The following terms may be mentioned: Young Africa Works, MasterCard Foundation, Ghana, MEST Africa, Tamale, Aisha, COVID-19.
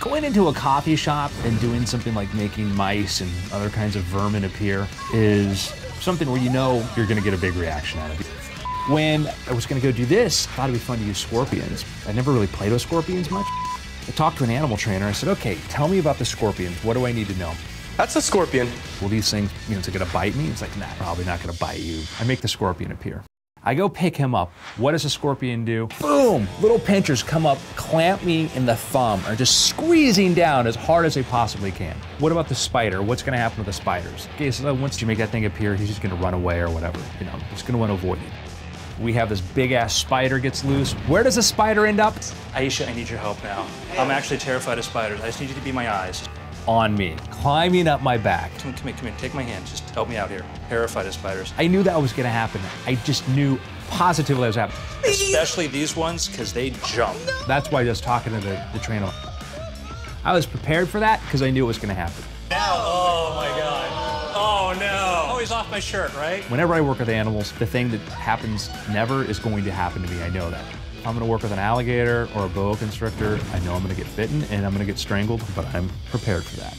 Going into a coffee shop and doing something like making mice and other kinds of vermin appear is something where you know you're going to get a big reaction out of it. When I was going to go do this, I thought it'd be fun to use scorpions. I never really played with scorpions much. I talked to an animal trainer. I said, okay, tell me about the scorpions. What do I need to know? That's a scorpion. Well, these things, you know, is it going to bite me? It's like, nah, probably not going to bite you. I make the scorpion appear. I go pick him up. What does a scorpion do? Boom! Little pinchers come up, clamp me in the thumb, are just squeezing down as hard as they possibly can. What about the spider? What's going to happen with the spiders? Okay, so once you make that thing appear, he's just going to run away or whatever. You know, he's going to want to avoid you. We have this big-ass spider gets loose. Where does the spider end up? Aisha, I need your help now. I'm actually terrified of spiders. I just need you to be my eyes. On me, climbing up my back. Come here, take my hand, just help me out here. Terrified of spiders. I knew that was gonna happen. I just knew positively that was happening. Especially these ones, because they jump. No. That's why I was talking to the trainer. I was prepared for that, because I knew it was gonna happen. Now, oh my God, oh no. Always off my shirt, right? Whenever I work with animals, the thing that happens never is going to happen to me, I know that. If I'm gonna work with an alligator or a boa constrictor, I know I'm gonna get bitten and I'm gonna get strangled, but I'm prepared for that.